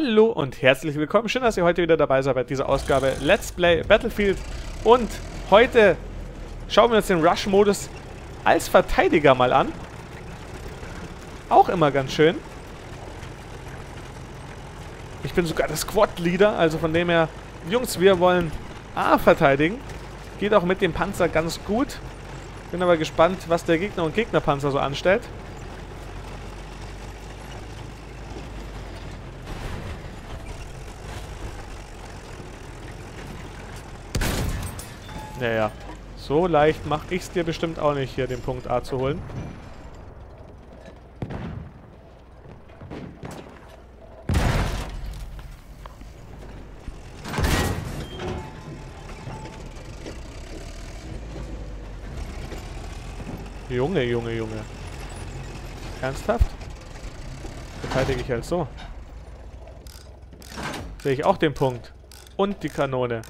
Hallo und herzlich willkommen, schön, dass ihr heute wieder dabei seid bei dieser Ausgabe Let's Play Battlefield. Und heute schauen wir uns den Rush-Modus als Verteidiger mal an. Auch immer ganz schön. Ich bin sogar der Squad-Leader, also von dem her, Jungs, wir wollen A verteidigen. Geht auch mit dem Panzer ganz gut. Bin aber gespannt, was der Gegner und Gegnerpanzer so anstellt. Naja, so leicht mache ich es dir bestimmt auch nicht, hier den Punkt A zu holen. Junge, Junge, Junge. Ernsthaft? Verteidige ich halt so. Sehe ich auch den Punkt. Und die Kanone.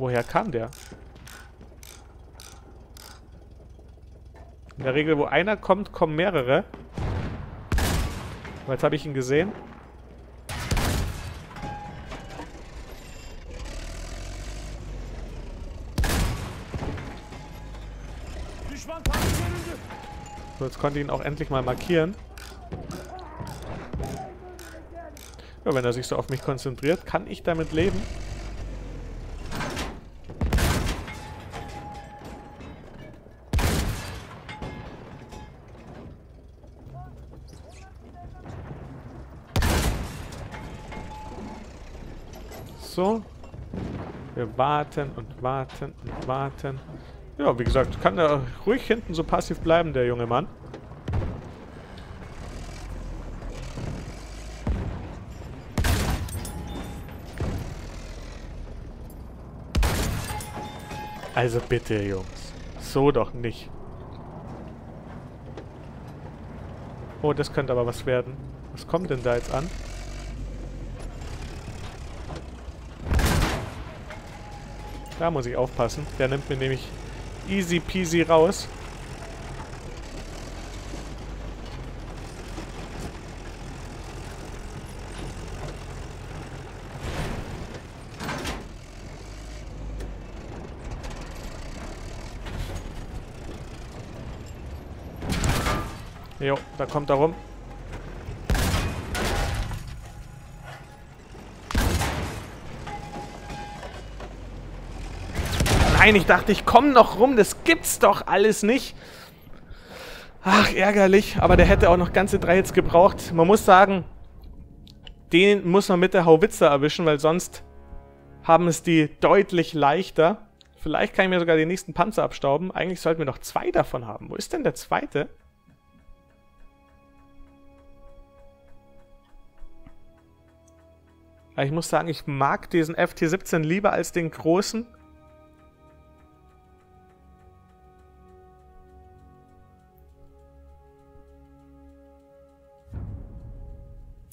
Woher kam der? In der Regel, wo einer kommt, kommen mehrere. Aber jetzt habe ich ihn gesehen. So, jetzt konnte ich ihn auch endlich mal markieren. Ja, wenn er sich so auf mich konzentriert, kann ich damit leben. So, wir warten und warten und warten. Ja, wie gesagt, kann da ruhig hinten so passiv bleiben, der junge Mann. Also bitte, Jungs. So doch nicht. Oh, das könnte aber was werden. Was kommt denn da jetzt an? Da muss ich aufpassen. Der nimmt mir nämlich easy peasy raus. Jo, da kommt er rum. Nein, ich dachte, ich komme noch rum. Das gibt's doch alles nicht. Ach, ärgerlich. Aber der hätte auch noch ganze 3 Hits gebraucht. Man muss sagen, den muss man mit der Hauwitzer erwischen, weil sonst haben es die deutlich leichter. Vielleicht kann ich mir sogar den nächsten Panzer abstauben. Eigentlich sollten wir noch 2 davon haben. Wo ist denn der zweite? Ich muss sagen, ich mag diesen FT-17 lieber als den großen.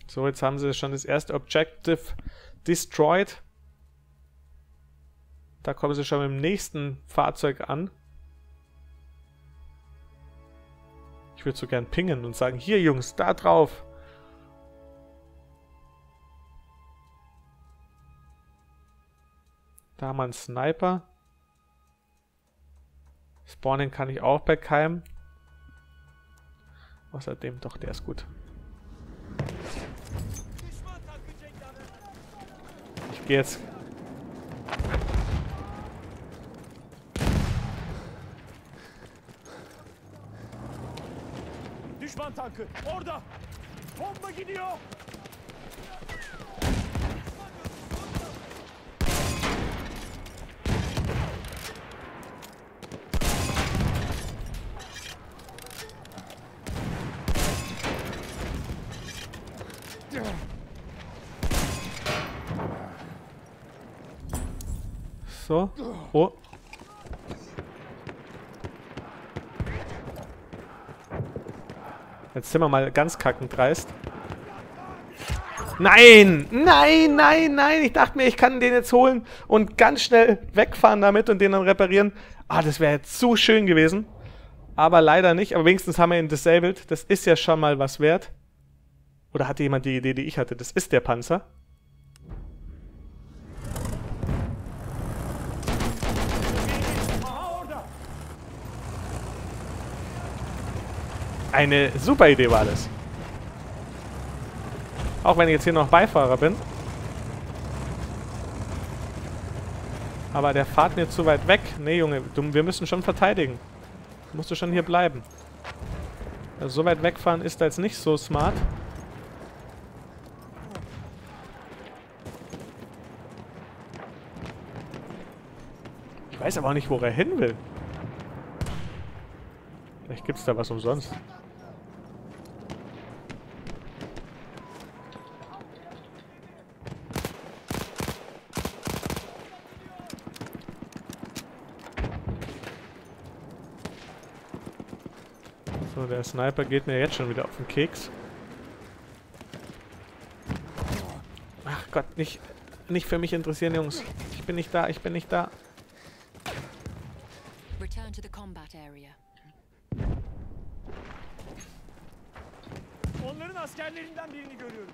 So, jetzt haben sie schon das erste Objective destroyed. Da kommen sie schon mit dem nächsten Fahrzeug an. Ich würde so gern pingen und sagen, hier Jungs, da drauf. Da haben wir einen Sniper. Spawnen kann ich auch bei keinem. Außerdem, doch, der ist gut. Jetzt. So. Oh. Jetzt sind wir mal ganz kackendreist. Nein! Nein, nein, nein! Ich dachte mir, ich kann den jetzt holen und ganz schnell wegfahren damit und den dann reparieren. Ah, das wäre jetzt so schön gewesen. Aber leider nicht. Aber wenigstens haben wir ihn disabled. Das ist ja schon mal was wert. Oder hatte jemand die Idee, die ich hatte? Das ist der Panzer. Eine super Idee war das. Auch wenn ich jetzt hier noch Beifahrer bin. Aber der fährt mir zu weit weg. Nee, Junge, wir müssen schon verteidigen. Musst du schon hier bleiben. Also so weit wegfahren ist da jetzt nicht so smart. Ich weiß aber auch nicht, wo er hin will. Vielleicht gibt's da was umsonst. So, der Sniper geht mir jetzt schon wieder auf den Keks. Ach Gott, nicht für mich interessieren, Jungs. Ich bin nicht da, ich bin nicht da. Return to the combat area. Onların askerlerinden birini görüyorum.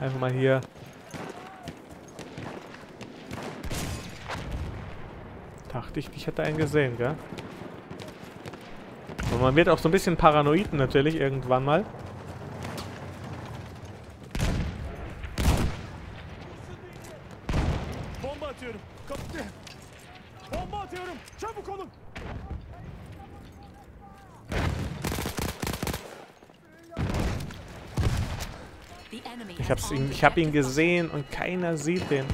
Einfach mal hier. Dachte ich hätte einen gesehen, gell? Und man wird auch so ein bisschen paranoid natürlich irgendwann mal. Ich hab ihn gesehen und keiner sieht den.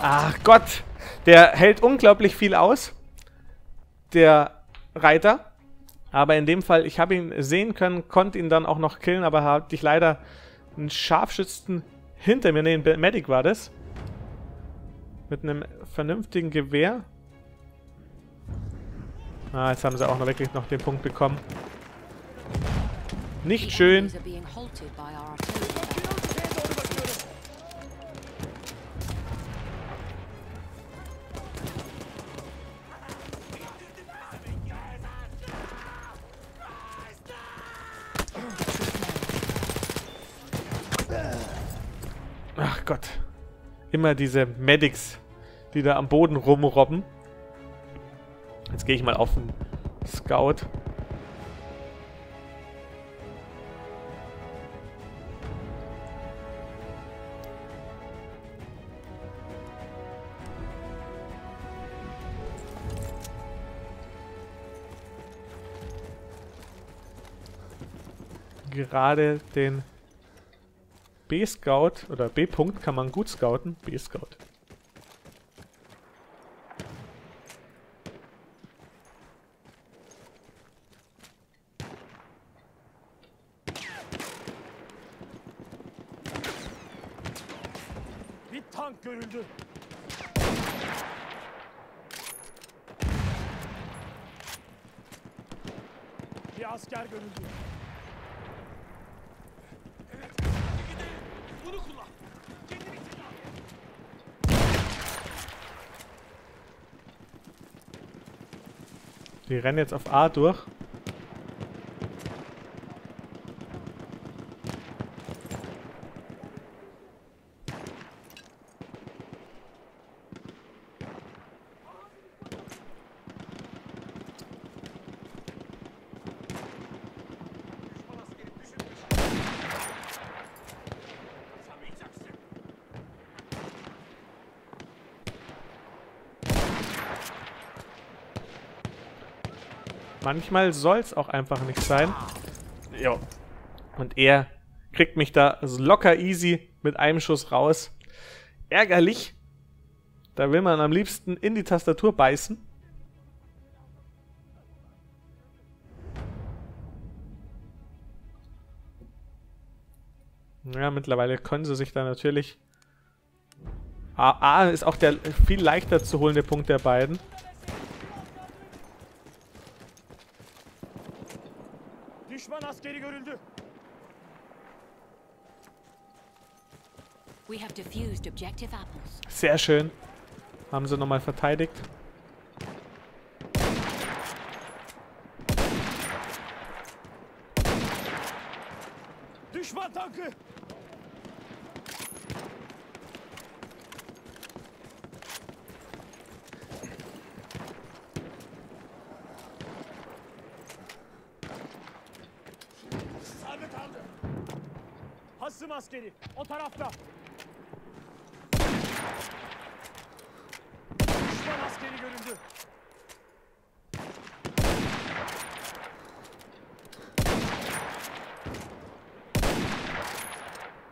Ach Gott! Der hält unglaublich viel aus. Der Reiter. Aber in dem Fall, ich habe ihn sehen können, konnte ihn dann auch noch killen, aber hatte ich leider einen Scharfschützen hinter mir. Ne, ein Medic war das. Mit einem vernünftigen Gewehr. Ah, jetzt haben sie auch noch wirklich noch den Punkt bekommen. Nicht schön. Ach Gott. Immer diese Medics, die da am Boden rumrobben. Jetzt gehe ich mal auf den Scout. Gerade den B-Scout oder B-Punkt kann man gut scouten. B-Scout. Die rennen jetzt auf A durch. Manchmal soll es auch einfach nicht sein. Jo. Und er kriegt mich da locker easy mit einem Schuss raus. Ärgerlich. Da will man am liebsten in die Tastatur beißen. Ja, mittlerweile können sie sich da natürlich... A ist auch der viel leichter zu holende Punkt der beiden. askeri görüldü. Sehr schön. Haben sie nochmal verteidigt. Düşman tankı. Hassım askeri o tarafta. Düşman askeri göründü.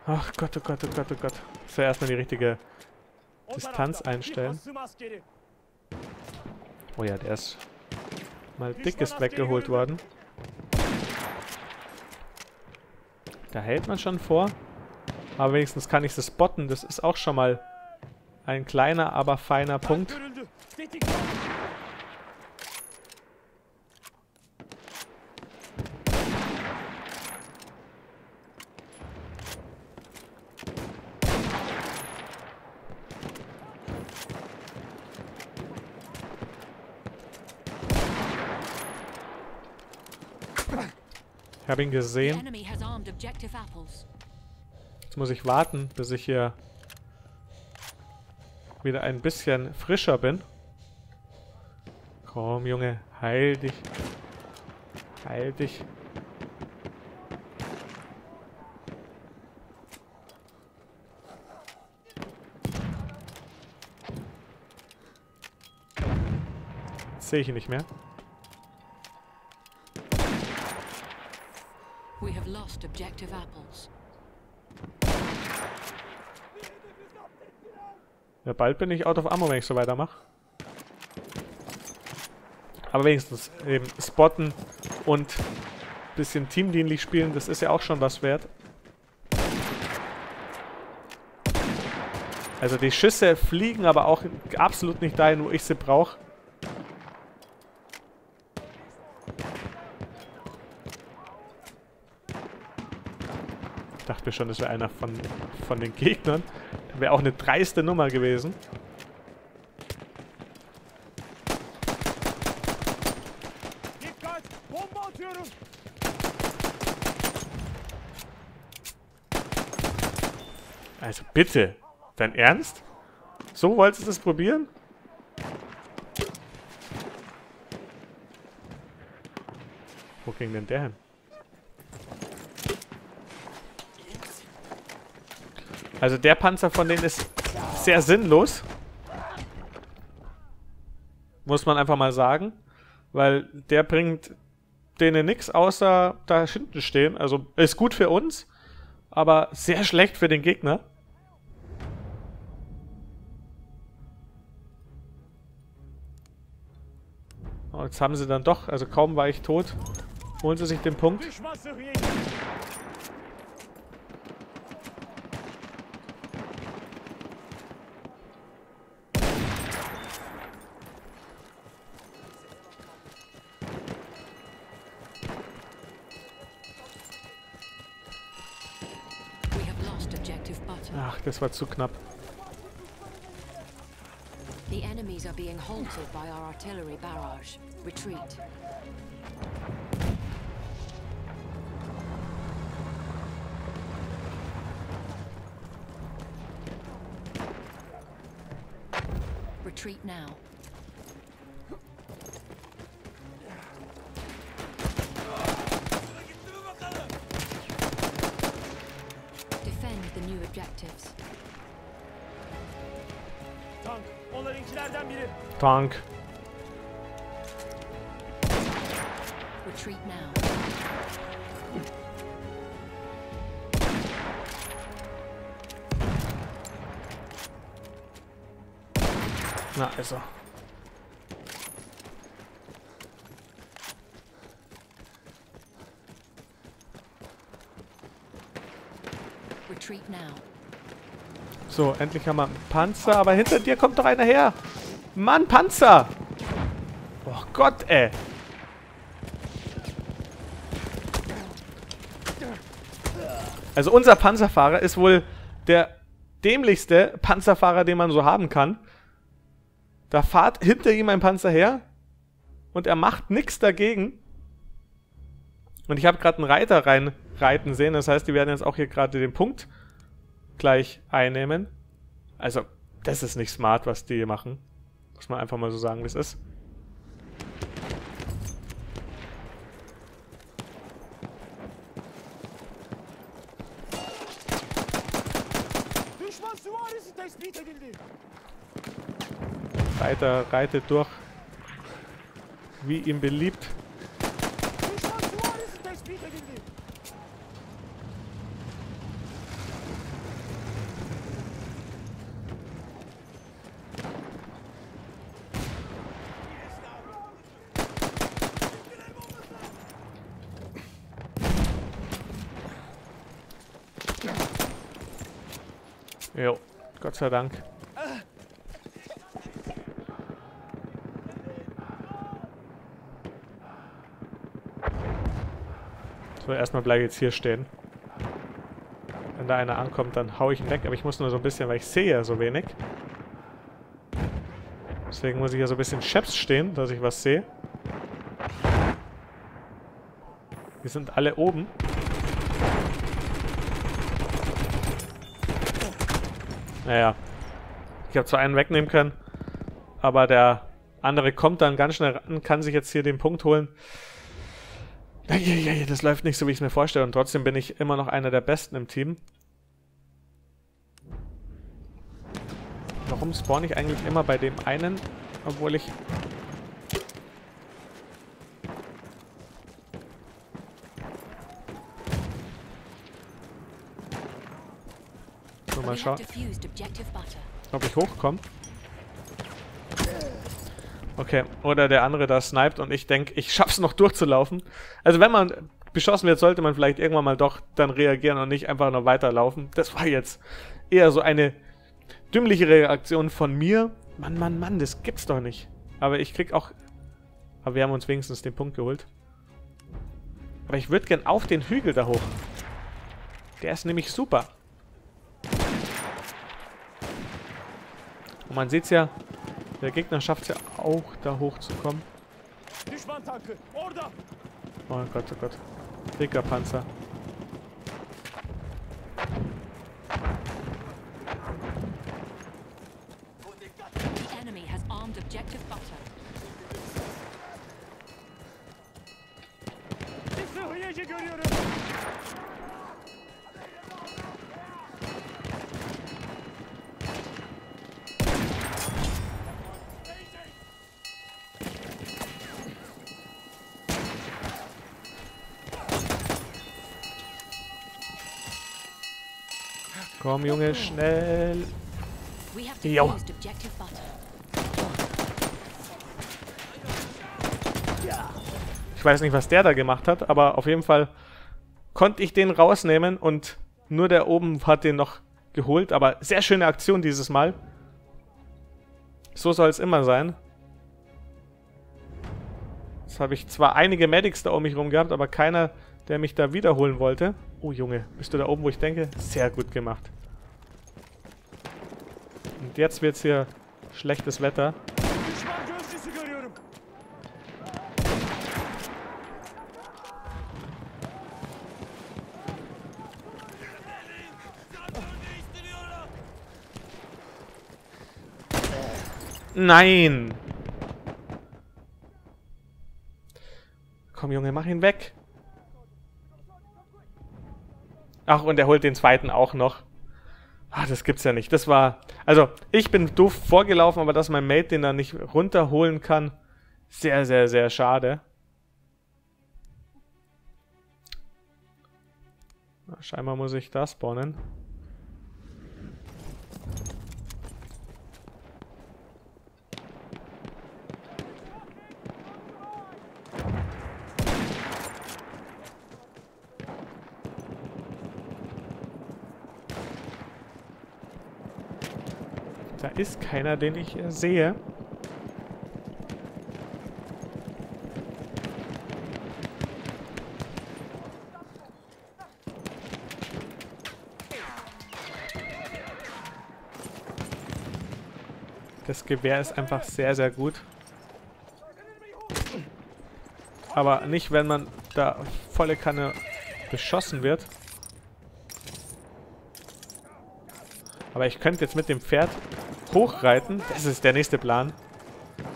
Ach Gott, oh Gott, oh Gott, oh Gott. So, erstmal die richtige Distanz einstellen. Oh ja, der ist mal dickes weggeholt worden. Da hält man schon vor. Aber wenigstens kann ich das spotten. Das ist auch schon mal ein kleiner, aber feiner Punkt. Ich habe ihn gesehen. Jetzt muss ich warten, bis ich hier wieder ein bisschen frischer bin. Komm, Junge, heil dich. Heil dich. Jetzt sehe ich ihn nicht mehr. Objective apples. Ja, bald bin ich out of ammo, wenn ich so weitermache. Aber wenigstens eben spotten und ein bisschen teamdienlich spielen, das ist ja auch schon was wert. Also die Schüsse fliegen aber auch absolut nicht dahin, wo ich sie brauche. Ich dachte schon, das wäre einer von den Gegnern. Das wäre auch eine dreiste Nummer gewesen. Also bitte, dein Ernst? So wolltest du es probieren? Wo ging denn der hin? Also der Panzer von denen ist sehr sinnlos. Muss man einfach mal sagen. Weil der bringt denen nichts, außer da hinten stehen. Also ist gut für uns, aber sehr schlecht für den Gegner. Und jetzt haben sie dann doch, also kaum war ich tot, holen sie sich den Punkt. Ach, das war zu knapp. The enemies are being halted by our artillery barrage. Retreat. Retreat now. Tank. Retreat now. Na, ist er. Retreat now. So, endlich haben wir einen Panzer, aber hinter dir kommt doch einer her. Mann, Panzer! Oh Gott, ey! Also unser Panzerfahrer ist wohl der dämlichste Panzerfahrer, den man so haben kann. Da fährt hinter ihm ein Panzer her und er macht nichts dagegen. Und ich habe gerade einen Reiter reinreiten sehen, das heißt, die werden jetzt auch hier gerade den Punkt gleich einnehmen. Also, das ist nicht smart, was die hier machen. Muss man einfach mal so sagen, wie es ist. Reiter reitet durch, wie ihm beliebt. Jo, Gott sei Dank. So, erstmal bleibe ich jetzt hier stehen. Wenn da einer ankommt, dann hau ich ihn weg. Aber ich muss nur so ein bisschen, weil ich sehe ja so wenig. Deswegen muss ich ja so ein bisschen scheps stehen, dass ich was sehe. Wir sind alle oben. Naja. Ich habe zwar einen wegnehmen können, aber der andere kommt dann ganz schnell ran, kann sich jetzt hier den Punkt holen. Das läuft nicht so, wie ich es mir vorstelle. Und trotzdem bin ich immer noch einer der Besten im Team. Warum spawne ich eigentlich immer bei dem einen, obwohl ich... So, mal schauen, ob ich hochkomme. Okay, oder der andere da sniped und ich denke, ich schaff's noch durchzulaufen. Also wenn man beschossen wird, sollte man vielleicht irgendwann mal doch dann reagieren und nicht einfach nur weiterlaufen. Das war jetzt eher so eine dümmliche Reaktion von mir. Mann, Mann, Mann, das gibt's doch nicht. Aber ich krieg auch... Aber wir haben uns wenigstens den Punkt geholt. Aber ich würde gern auf den Hügel da hoch. Der ist nämlich super. Und man sieht's ja... Der Gegner schafft es ja auch, da hochzukommen. Oh Gott. Dicker Panzer. Komm, Junge, schnell. Jo. Ich weiß nicht, was der da gemacht hat, aber auf jeden Fall konnte ich den rausnehmen und nur der oben hat den noch geholt. Aber sehr schöne Aktion dieses Mal. So soll es immer sein. Jetzt habe ich zwar einige Medics da um mich rum gehabt, aber keiner, der mich da wiederholen wollte. Oh Junge, bist du da oben, wo ich denke? Sehr gut gemacht. Und jetzt wird's hier schlechtes Wetter. Nein! Komm Junge, mach ihn weg! Ach, und er holt den zweiten auch noch. Ach, das gibt's ja nicht. Das war... Also, ich bin doof vorgelaufen, aber dass mein Mate den dann nicht runterholen kann, sehr, sehr, sehr schade. Na, scheinbar muss ich da spawnen. Da ist keiner, den ich sehe. Das Gewehr ist einfach sehr, sehr gut. Aber nicht, wenn man da volle Kanne beschossen wird. Aber ich könnte jetzt mit dem Pferd hochreiten. Das ist der nächste Plan.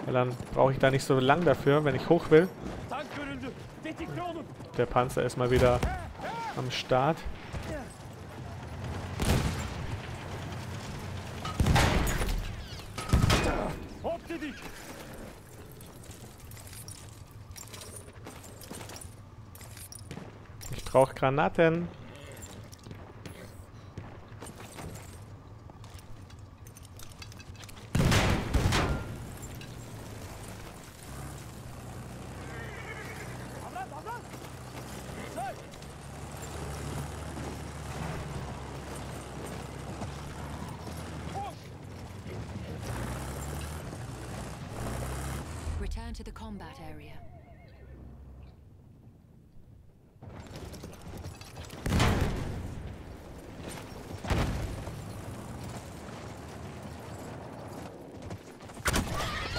Weil dann brauche ich da nicht so lang dafür, wenn ich hoch will. Der Panzer ist mal wieder am Start. Ich brauche Granaten.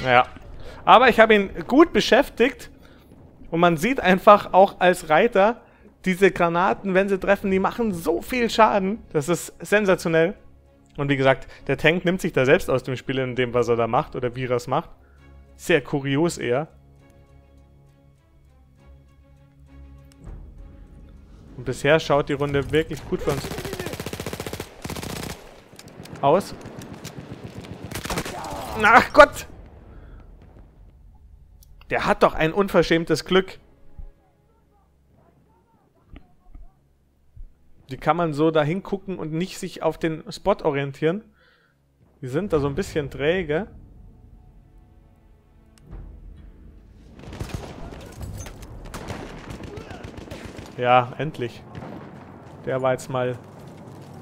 Ja, aber ich habe ihn gut beschäftigt und man sieht einfach auch als Reiter, diese Granaten, wenn sie treffen, die machen so viel Schaden. Das ist sensationell. Und wie gesagt, der Tank nimmt sich da selbst aus dem Spiel in dem, was er da macht oder wie er es macht. Sehr kurios eher. Und bisher schaut die Runde wirklich gut für uns aus. Ach Gott! Der hat doch ein unverschämtes Glück. Die kann man so da hingucken und nicht sich auf den Spot orientieren. Die sind da so ein bisschen träge. Ja, endlich. Der war jetzt mal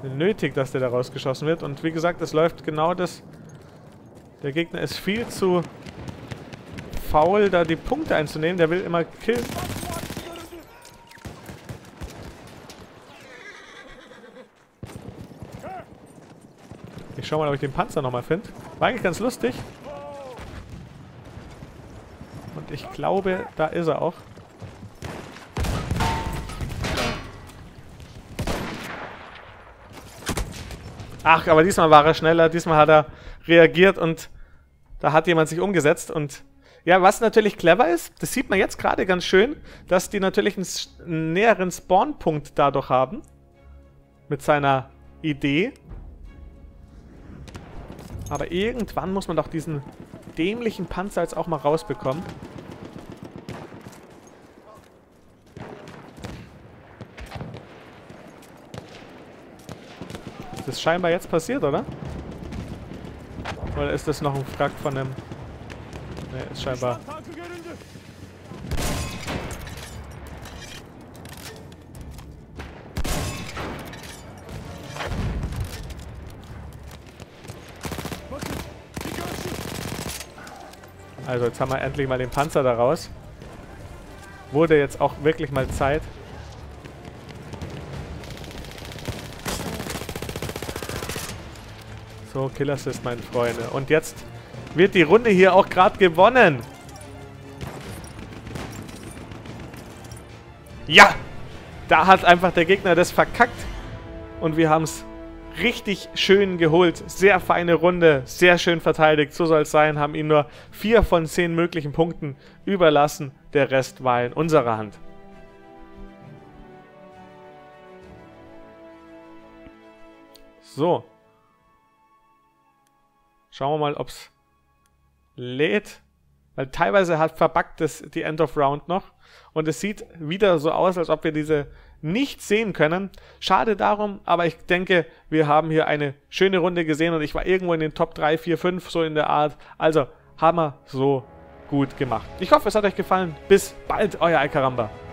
nötig, dass der da rausgeschossen wird. Und wie gesagt, es läuft genau das. Der Gegner ist viel zu faul, da die Punkte einzunehmen. Der will immer killen. Ich schau mal, ob ich den Panzer nochmal finde. War eigentlich ganz lustig. Und ich glaube, da ist er auch. Ach, aber diesmal war er schneller, diesmal hat er reagiert und da hat jemand sich umgesetzt. Und ja, was natürlich clever ist, das sieht man jetzt gerade ganz schön, dass die natürlich einen näheren Spawnpunkt dadurch haben. Mit seiner Idee. Aber irgendwann muss man doch diesen dämlichen Panzer jetzt auch mal rausbekommen. Das ist scheinbar jetzt passiert, oder? Oder ist das noch ein Frag von einem... Ne, ist scheinbar... Also, jetzt haben wir endlich mal den Panzer da raus. Wurde jetzt auch wirklich mal Zeit. So, Killassist, meine Freunde. Und jetzt wird die Runde hier auch gerade gewonnen. Ja! Da hat einfach der Gegner das verkackt. Und wir haben es richtig schön geholt. Sehr feine Runde, sehr schön verteidigt. So soll es sein, haben ihm nur 4 von 10 möglichen Punkten überlassen. Der Rest war in unserer Hand. So. Schauen wir mal, ob es lädt. Weil teilweise hat verbuggt das die End of Round noch. Und es sieht wieder so aus, als ob wir diese nicht sehen können. Schade darum, aber ich denke, wir haben hier eine schöne Runde gesehen. Und ich war irgendwo in den Top 3, 4, 5, so in der Art. Also, haben wir so gut gemacht. Ich hoffe, es hat euch gefallen. Bis bald, euer Alcaramba.